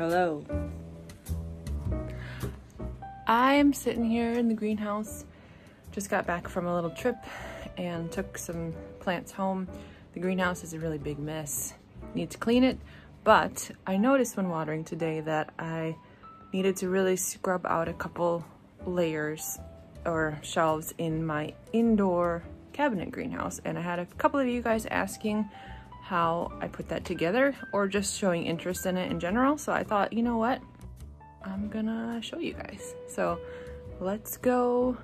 Hello. I'm sitting here in the greenhouse. Just got back from a little trip and took some plants home. The greenhouse is a really big mess. Need to clean it, but I noticed when watering today that I needed to really scrub out a couple layers or shelves in my indoor cabinet greenhouse, and I had a couple of you guys asking how I put that together or just showing interest in it in general, so I thought, you know what, I'm gonna show you guys. So let's go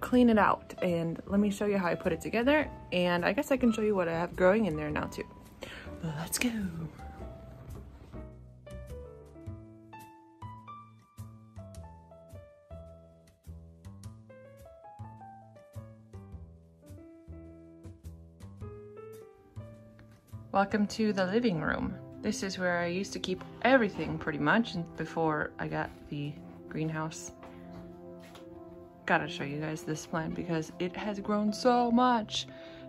clean it out and let me show you how I put it together, and I guess I can show you what I have growing in there now too. Let's go. Welcome to the living room. This is where I used to keep everything pretty much before I got the greenhouse. Gotta show you guys this plant because it has grown so much.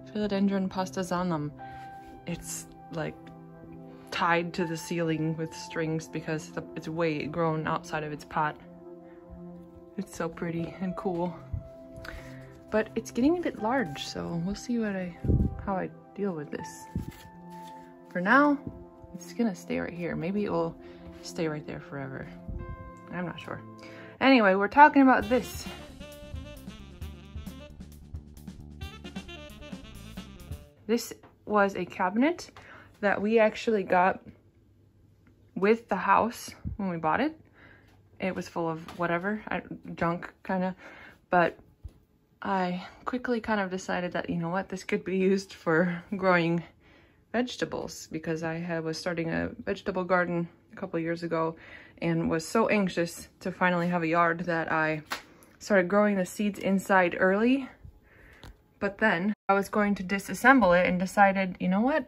Philodendron pastazanum. It's like tied to the ceiling with strings because it's way grown outside of its pot. It's so pretty and cool, but it's getting a bit large, so we'll see how I deal with this. For now, it's gonna stay right here. Maybe it will stay right there forever. I'm not sure. Anyway, we're talking about this. This was a cabinet that we actually got with the house when we bought it. It was full of whatever, junk kind of, but I quickly kind of decided that, you know what, this could be used for growing vegetables because I was starting a vegetable garden a couple of years ago and was so anxious to finally have a yard that I started growing the seeds inside early. But then I was going to disassemble it and decided, you know what,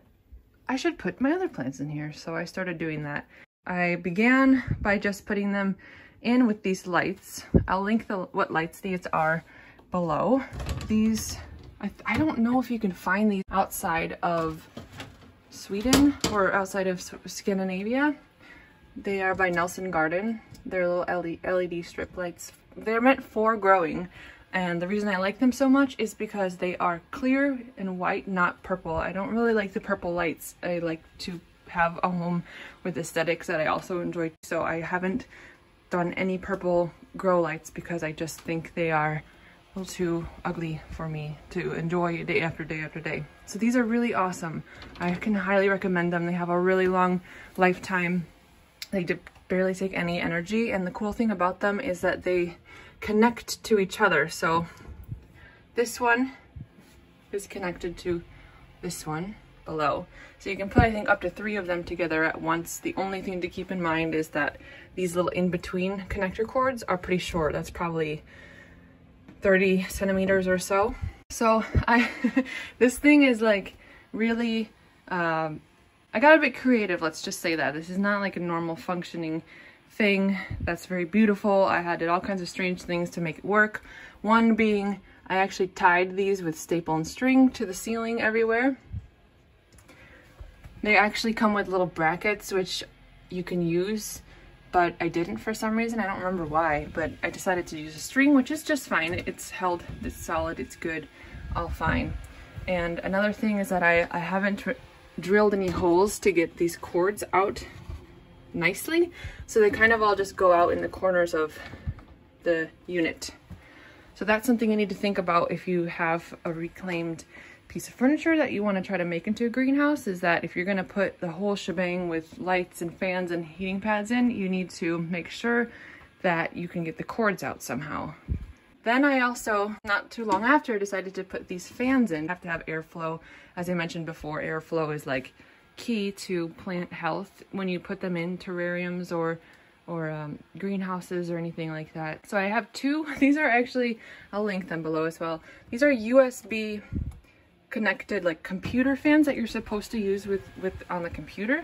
I should put my other plants in here. So I started doing that. I began by just putting them in with these lights. I'll link what lights these are below. These, I don't know if you can find these outside of Sweden or outside of Scandinavia. They are by Nelson Garden. They're little LED strip lights. They're meant for growing. And the reason I like them so much is because they are clear and white, not purple. I don't really like the purple lights. I like to have a home with aesthetics that I also enjoy. So I haven't done any purple grow lights because I just think they are a little too ugly for me to enjoy day after day after day. So these are really awesome. I can highly recommend them. They have a really long lifetime. They barely take any energy. And the cool thing about them is that they connect to each other. So this one is connected to this one below. So you can put, I think, up to 3 of them together at once. The only thing to keep in mind is that these little in-between connector cords are pretty short. That's probably 30 centimeters or so. So this thing is like really, I got a bit creative, let's just say that. This is not like a normal functioning thing that's very beautiful. I did all kinds of strange things to make it work. One being I actually tied these with staple and string to the ceiling everywhere. They actually come with little brackets which you can use, but I didn't for some reason. I don't remember why, but I decided to use a string, which is just fine. It's held, it's solid, it's good, all fine. And another thing is that I haven't drilled any holes to get these cords out nicely, so they kind of all just go out in the corners of the unit. So that's something you need to think about if you have a reclaimed piece of furniture that you want to try to make into a greenhouse, is that if you're going to put the whole shebang with lights and fans and heating pads in, you need to make sure that you can get the cords out somehow. Then I also, not too long after, decided to put these fans in. You have to have airflow. As I mentioned before, airflow is like key to plant health when you put them in terrariums or greenhouses or anything like that. So I have 2. These are actually, I'll link them below as well. These are USB connected like computer fans that you're supposed to use with on the computer.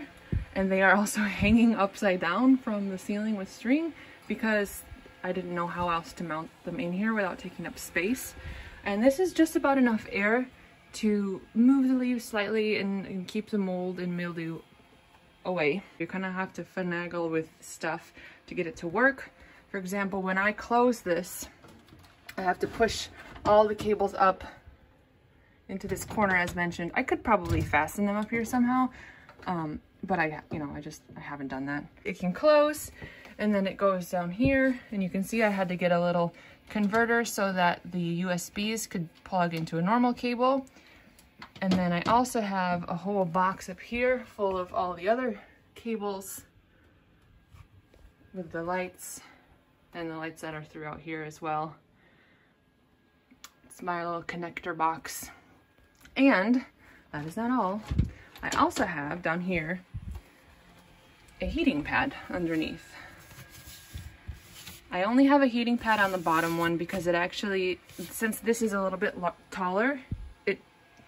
And they are also hanging upside down from the ceiling with string because I didn't know how else to mount them in here without taking up space. And this is just about enough air to move the leaves slightly and keep the mold and mildew away. You kind of have to finagle with stuff to get it to work. For example, when I close this, I have to push all the cables up into this corner as mentioned. I could probably fasten them up here somehow, but I haven't done that. It can close and then it goes down here, and you can see I had to get a little converter so that the USBs could plug into a normal cable. And then I also have a whole box up here full of all the other cables with the lights, and the lights that are throughout here as well. It's my little connector box. And that is not all. I also have down here a heating pad underneath. I only have a heating pad on the bottom one because it actually, since this is a little bit taller, it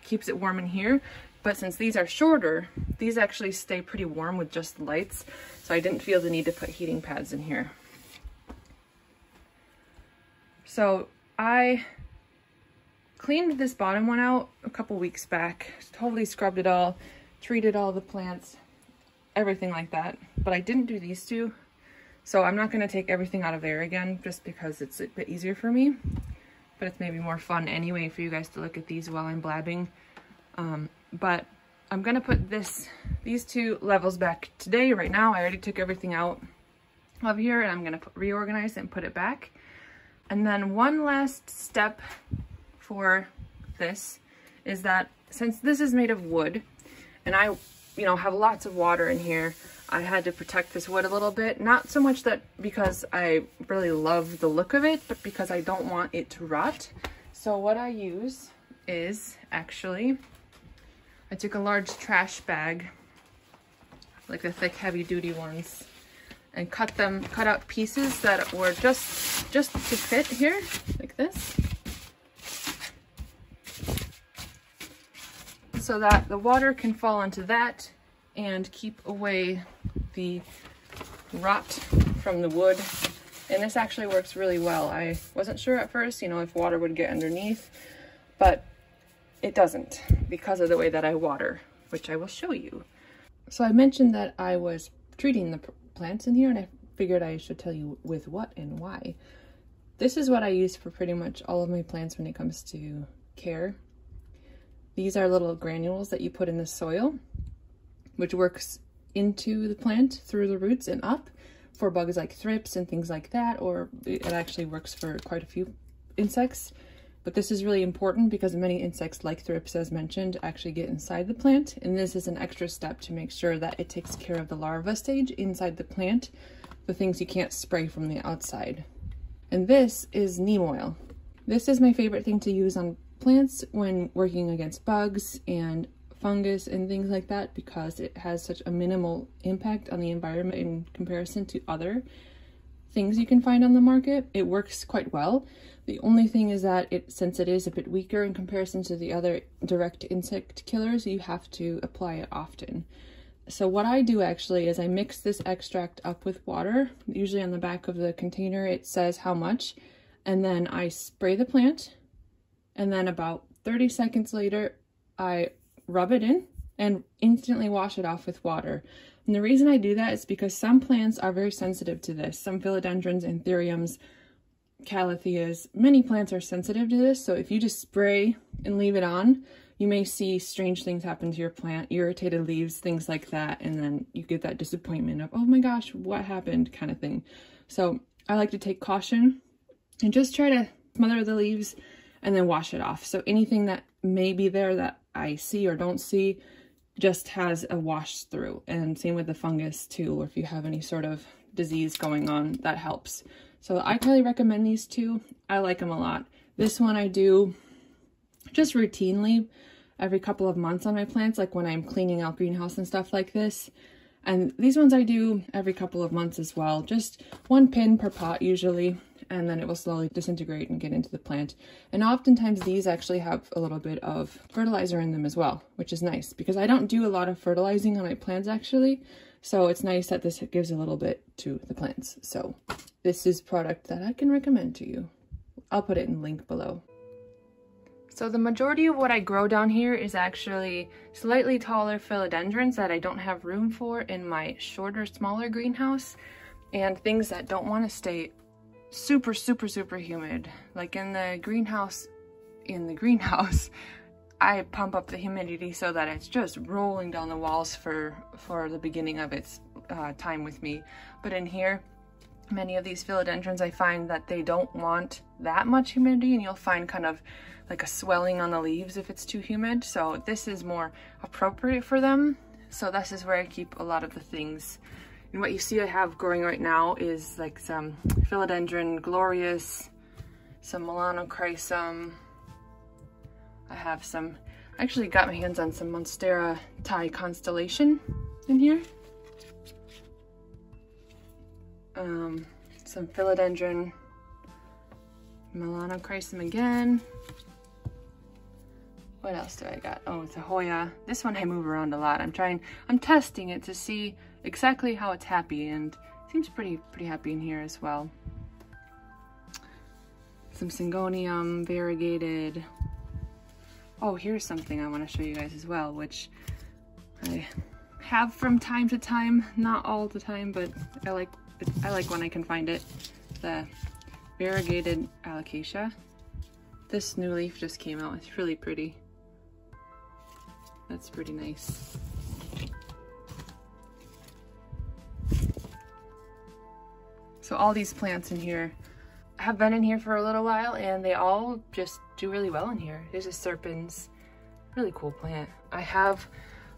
keeps it warm in here. But since these are shorter, these actually stay pretty warm with just lights. So I didn't feel the need to put heating pads in here. So I cleaned this bottom one out a couple weeks back, totally scrubbed it all, treated all the plants, everything like that. But I didn't do these two. So I'm not going to take everything out of there again, just because it's a bit easier for me. But it's maybe more fun anyway for you guys to look at these while I'm blabbing. But I'm going to put these two levels back today, right now. I already took everything out of here, and I'm going to reorganize it and put it back. And then one last step for this is that since this is made of wood, and I, have lots of water in here, I had to protect this wood a little bit. Not so much that because I really love the look of it, but because I don't want it to rot. So what I use is actually, I took a large trash bag, like the thick heavy duty ones, and cut out pieces that were just to fit here, like this. So that the water can fall into that and keep away the rot from the wood. And this actually works really well. I wasn't sure at first, if water would get underneath, but it doesn't because of the way that I water, which I will show you. So I mentioned that I was treating the plants in here, and I figured I should tell you with what and why. This is what I use for pretty much all of my plants when it comes to care. These are little granules that you put in the soil, which works into the plant through the roots and up for bugs like thrips and things like that, or it actually works for quite a few insects. But this is really important because many insects like thrips, as mentioned, actually get inside the plant, and this is an extra step to make sure that it takes care of the larva stage inside the plant, the things you can't spray from the outside. And this is neem oil. This is my favorite thing to use on plants when working against bugs and fungus and things like that, because it has such a minimal impact on the environment in comparison to other things you can find on the market. It works quite well. The only thing is that since it is a bit weaker in comparison to the other direct insect killers, you have to apply it often. So what I do actually is I mix this extract up with water. Usually on the back of the container it says how much, and then I spray the plant, and then about 30 seconds later I rub it in and instantly wash it off with water. And the reason I do that is because some plants are very sensitive to this. Some philodendrons, anthuriums, calatheas, many plants are sensitive to this. So if you just spray and leave it on, you may see strange things happen to your plant, irritated leaves, things like that. And then you get that disappointment of, oh my gosh, what happened kind of thing. So I like to take caution and just try to smother the leaves and then wash it off. So anything that may be there that I see or don't see just has a wash through, and same with the fungus too, or if you have any sort of disease going on, that helps. So I highly recommend these two. I like them a lot. This one I do just routinely every couple of months on my plants, like when I'm cleaning out greenhouse and stuff like this. And these ones I do every couple of months as well, just one pin per pot usually, and then it will slowly disintegrate and get into the plant. And oftentimes these actually have a little bit of fertilizer in them as well, which is nice because I don't do a lot of fertilizing on my plants actually. So it's nice that this gives a little bit to the plants. So this is product that I can recommend to you. I'll put it in the link below. So the majority of what I grow down here is actually slightly taller philodendrons that I don't have room for in my shorter, smaller greenhouse, and things that don't want to stay super, super, super humid. Like in the greenhouse, I pump up the humidity so that it's just rolling down the walls for the beginning of its time with me. But in here, many of these philodendrons, I find that they don't want that much humidity, and you'll find kind of like a swelling on the leaves if it's too humid. So this is more appropriate for them. So this is where I keep a lot of the things. And what you see I have growing right now is like some Philodendron Glorious, some Melanochrysum. I have some, I actually got my hands on some Monstera Thai Constellation in here. Some Philodendron Melanochrysum again. What else do I got? Oh, it's a Hoya. This one I move around a lot. I'm testing it to see exactly how it's happy, and it seems pretty happy in here as well. Some Syngonium, variegated. Oh, here's something I want to show you guys as well, which I have from time to time, not all the time, but I like when I can find it. The variegated Alocasia. This new leaf just came out. It's really pretty. That's pretty nice. So all these plants in here have been in here for a little while, and they all just do really well in here. There's a serpens, really cool plant. I have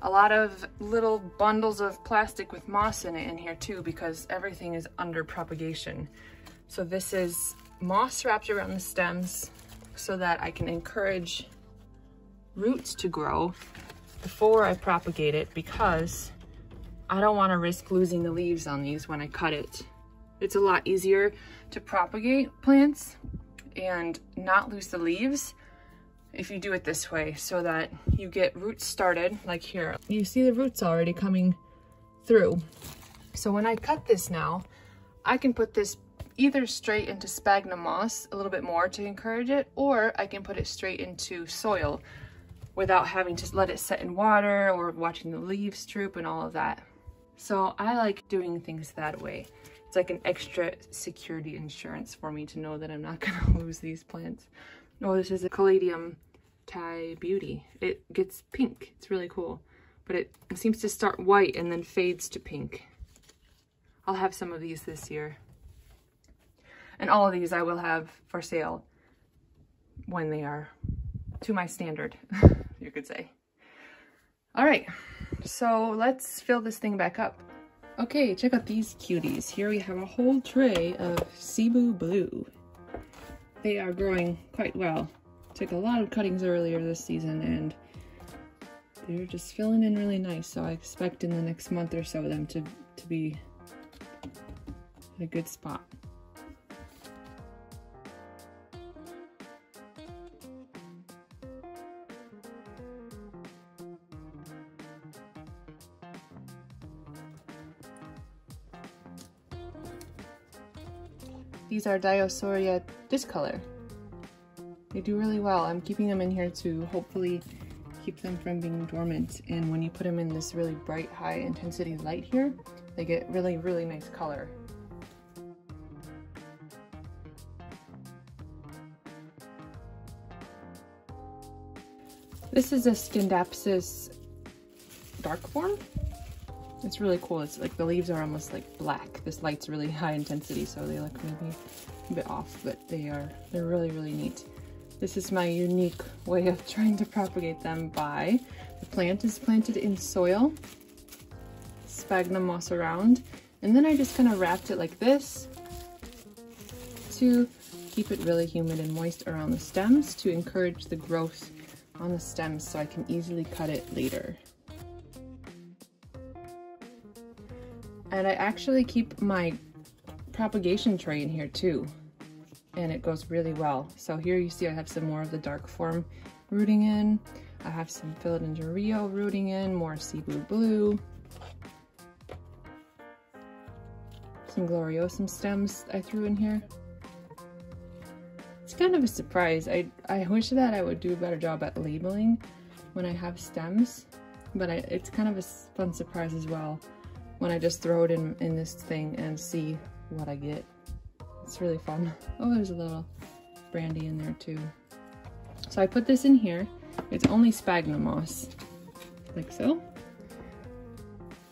a lot of little bundles of plastic with moss in it in here too, because everything is under propagation. So this is moss wrapped around the stems so that I can encourage roots to grow before I propagate it, because I don't want to risk losing the leaves on these when I cut it. It's a lot easier to propagate plants and not lose the leaves if you do it this way, so that you get roots started. Like here, you see the roots already coming through. So when I cut this now, I can put this either straight into sphagnum moss a little bit more to encourage it, or I can put it straight into soil without having to let it set in water or watching the leaves droop and all of that. So I like doing things that way. It's like an extra security insurance for me to know that I'm not gonna lose these plants. Oh, this is a Caladium Thai Beauty. It gets pink, it's really cool. But it seems to start white and then fades to pink. I'll have some of these this year. And all of these I will have for sale when they are to my standard, you could say. All right, so let's fill this thing back up. Okay, check out these cuties. Here we have a whole tray of Cebu Blue. They are growing quite well. Took a lot of cuttings earlier this season, and they're just filling in really nice, so I expect in the next month or so them to be in a good spot. These are Dioscorea discolor. They do really well. I'm keeping them in here to hopefully keep them from being dormant. And when you put them in this really bright, high intensity light here, they get really, really nice color. This is a Scindapsus dark form. It's really cool. It's like the leaves are almost like black. This light's really high intensity, so they look maybe a bit off, but they're really neat. This is my unique way of trying to propagate them by the plant is planted in soil, sphagnum moss around, and then I just kind of wrapped it like this to keep it really humid and moist around the stems to encourage the growth on the stems so I can easily cut it later. And I actually keep my propagation tray in here too, and it goes really well. So here you see I have some more of the dark form rooting in. I have some Philodendron Rio rooting in, more Cebu Blue. Some Gloriosum stems I threw in here. It's kind of a surprise. I wish that I would do a better job at labeling when I have stems, but it's kind of a fun surprise as well when I just throw it in this thing and see what I get. It's really fun. Oh, there's a little brandy in there too. So I put this in here. It's only sphagnum moss, like so.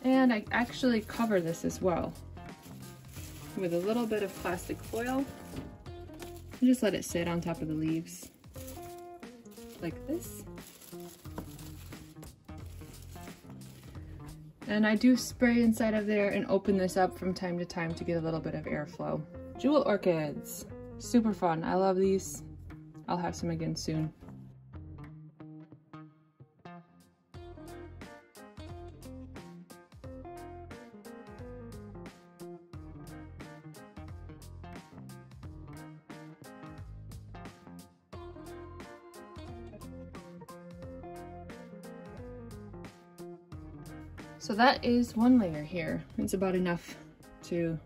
And I actually cover this as well with a little bit of plastic foil. And just let it sit on top of the leaves, like this. And I do spray inside of there and open this up from time to time to get a little bit of airflow. Jewel orchids, super fun. I love these. I'll have some again soon. So that is one layer here. It's about enough to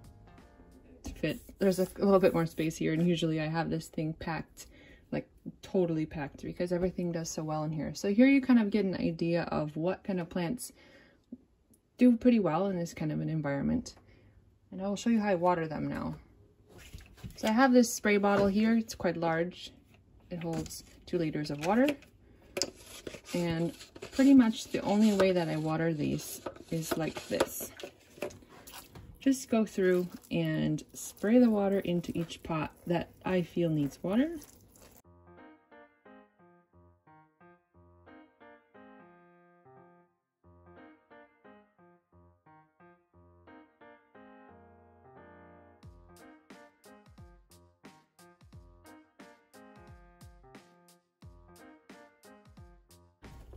fit. There's a little bit more space here, and usually I have this thing packed, like totally packed, because everything does so well in here. So here you kind of get an idea of what kind of plants do pretty well in this kind of an environment. And I will show you how I water them now. So I have this spray bottle here. It's quite large. It holds 2 liters of water. And pretty much the only way that I water these is like this. Just go through and spray the water into each pot that I feel needs water.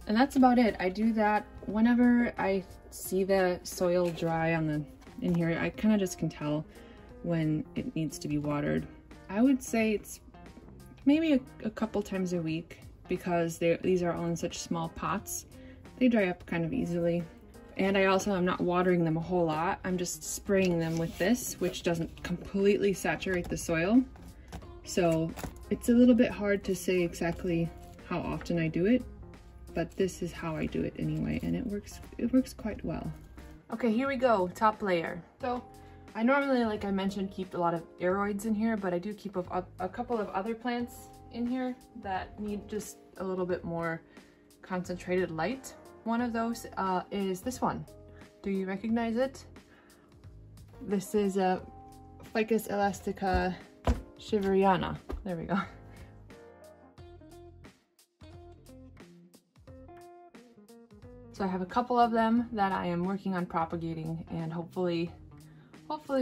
And that's about it. I do that whenever I see the soil dry in here. I kind of just can tell when it needs to be watered. I would say it's maybe a couple times a week, because these are all in such small pots. They dry up kind of easily. And I also am not watering them a whole lot. I'm just spraying them with this, which doesn't completely saturate the soil. So it's a little bit hard to say exactly how often I do it, but this is how I do it anyway, and it works quite well. Okay, here we go, top layer. So I normally, like I mentioned, keep a lot of aeroids in here, but I do keep a couple of other plants in here that need just a little bit more concentrated light. One of those is this one. Do you recognize it? This is a Ficus Elastica shivariana. There we go. So I have a couple of them that I am working on propagating, and hopefully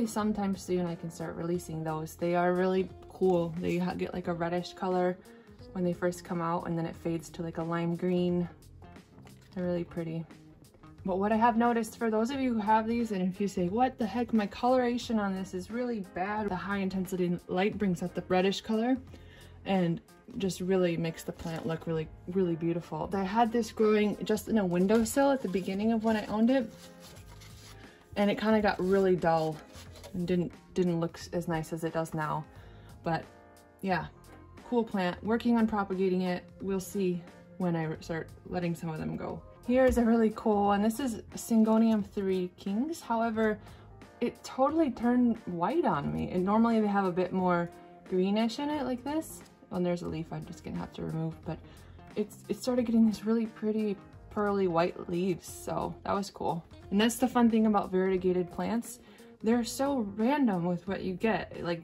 sometime soon I can start releasing those. They are really cool. They get like a reddish color when they first come out, and then it fades to like a lime green. They're really pretty. But what I have noticed, for those of you who have these, and if you say, what the heck, my coloration on this is really bad. The high intensity light brings out the reddish color and just really makes the plant look really, really beautiful. I had this growing just in a windowsill at the beginning of when I owned it, and it kind of got really dull and didn't look as nice as it does now. But yeah, cool plant. Working on propagating it. We'll see when I start letting some of them go. Here's a really cool one. This is Syngonium 3 Kings. However, it totally turned white on me. And normally they have a bit more greenish in it like this. And there's a leaf I'm just gonna have to remove, but it started getting these really pretty pearly white leaves, so that was cool. And that's the fun thing about variegated plants. They're so random with what you get. Like,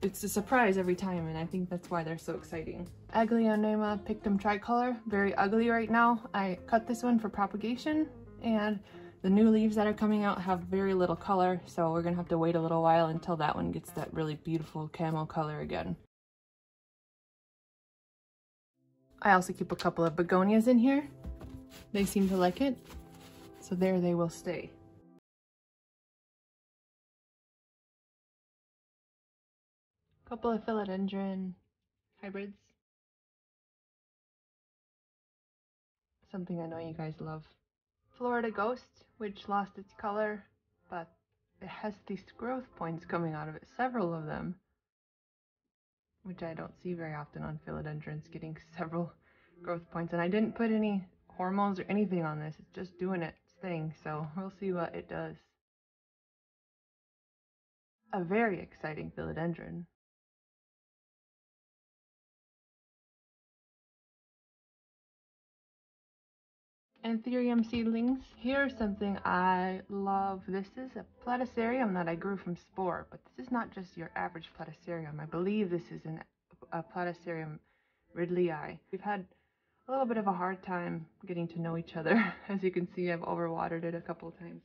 it's a surprise every time, and I think that's why they're so exciting. Aglaonema pictum tricolor, very ugly right now. I cut this one for propagation, and the new leaves that are coming out have very little color, so we're gonna have to wait a little while until that one gets that really beautiful camel color again. I also keep a couple of begonias in here. They seem to like it, so there they will stay. A couple of philodendron hybrids. Something I know you guys love. Florida Ghost, which lost its color, but it has these growth points coming out of it, several of them. which I don't see very often on philodendrons, getting several growth points. And I didn't put any hormones or anything on this. It's just doing its thing, so we'll see what it does. A very exciting philodendron. Anthurium seedlings. Here's something I love. This is a platycerium that I grew from spore, but this is not just your average platycerium. I believe this is a Platycerium ridleyi. We've had a little bit of a hard time getting to know each other. As you can see, I've overwatered it a couple of times.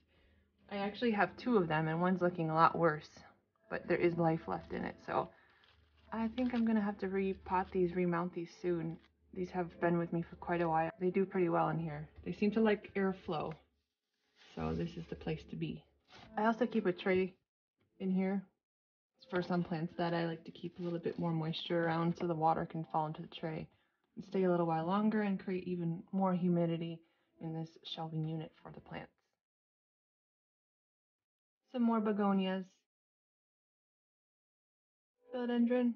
I actually have two of them, and one's looking a lot worse, but there is life left in it, so I think I'm gonna have to repot these, remount these soon. These have been with me for quite a while. They do pretty well in here. They seem to like airflow, so this is the place to be. I also keep a tray in here. It's for some plants that I like to keep a little bit more moisture around so the water can fall into the tray and stay a little while longer and create even more humidity in this shelving unit for the plants. Some more begonias. Philodendron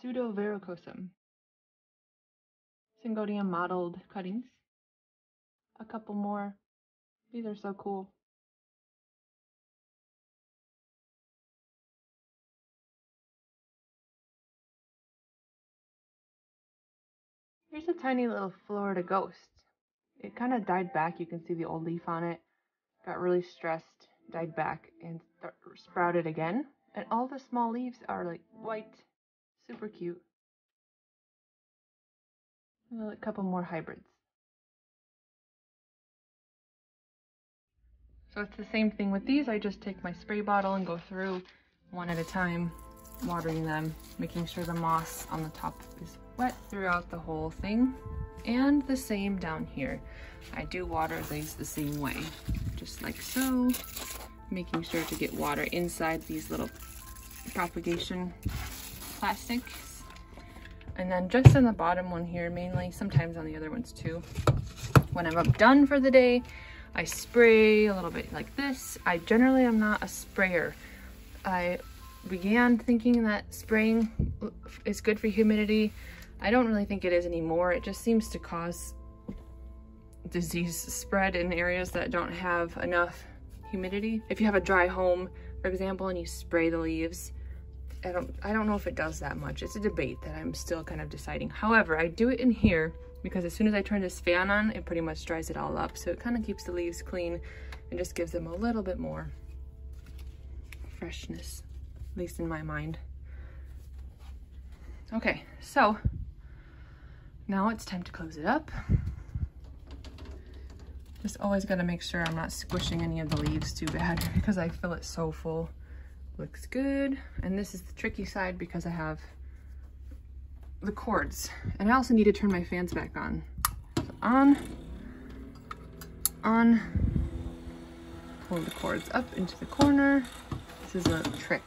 pseudovaricosum. Syngonium mottled cuttings. A couple more. These are so cool. Here's a tiny little Florida Ghost. It kind of died back. You can see the old leaf on it. Got really stressed, died back, and sprouted again. And all the small leaves are like white. Super cute. A couple more hybrids. So it's the same thing with these. I just take my spray bottle and go through one at a time, watering them, making sure the moss on the top is wet throughout the whole thing. And the same down here. I do water these the same way, just like so, making sure to get water inside these little propagation plastics. And then just on the bottom one here mainly, sometimes on the other ones too. When I'm done for the day, I spray a little bit like this. I generally am not a sprayer. I began thinking that spraying is good for humidity. I don't really think it is anymore. It just seems to cause disease spread in areas that don't have enough humidity. If you have a dry home, for example, and you spray the leaves, I don't know if it does that much. It's a debate that I'm still kind of deciding. However, I do it in here because as soon as I turn this fan on, it pretty much dries it all up. So it kind of keeps the leaves clean and just gives them a little bit more freshness, at least in my mind. Okay, so now it's time to close it up. Just always got to make sure I'm not squishing any of the leaves too bad because I feel it so full. Looks good. And this is the tricky side because I have the cords. And I also need to turn my fans back on. So on, pull the cords up into the corner. This is a trick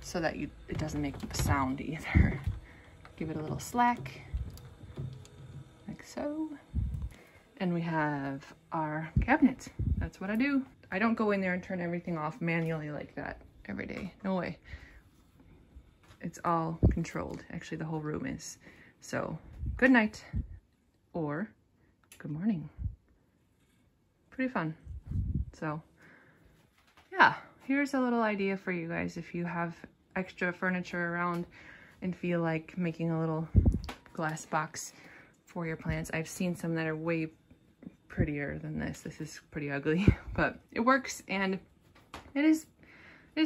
so that it doesn't make a sound either. Give it a little slack, like so. And we have our cabinet. That's what I do. I don't go in there and turn everything off manually like that every day. No way. It's all controlled. Actually, the whole room is. So, good night or good morning. Pretty fun. So, yeah, here's a little idea for you guys if you have extra furniture around and feel like making a little glass box for your plants. I've seen some that are way prettier than this. This is pretty ugly, but it works and it is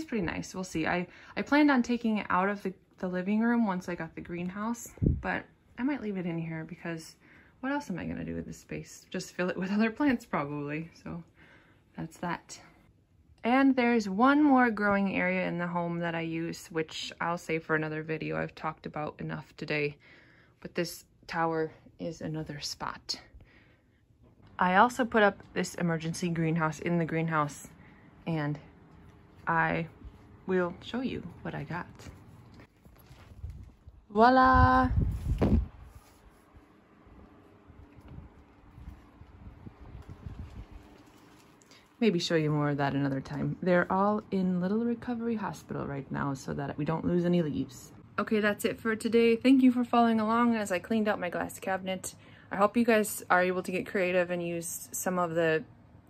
pretty nice. We'll see. I planned on taking it out of the living room once I got the greenhouse, but I might leave it in here because what else am I going to do with this space? Just fill it with other plants probably. So that's that. And there's one more growing area in the home that I use, which I'll save for another video. I've talked about enough today, but this tower is another spot. I also put up this emergency greenhouse in the greenhouse and I will show you what I got. Voila! Maybe show you more of that another time. They're all in Little Recovery Hospital right now so that we don't lose any leaves. Okay, that's it for today. Thank you for following along as I cleaned out my glass cabinet. I hope you guys are able to get creative and use some of the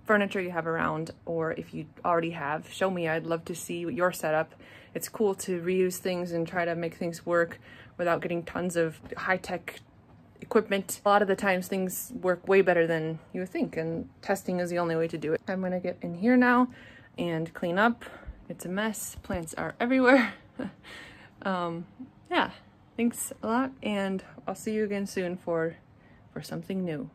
furniture you have around, or if you already have, show me. I'd love to see your setup. It's cool to reuse things and try to make things work without getting tons of high-tech equipment. A lot of the times things work way better than you think, and testing is the only way to do it. I'm gonna get in here now and clean up. It's a mess. Plants are everywhere. Yeah, thanks a lot, and I'll see you again soon for something new.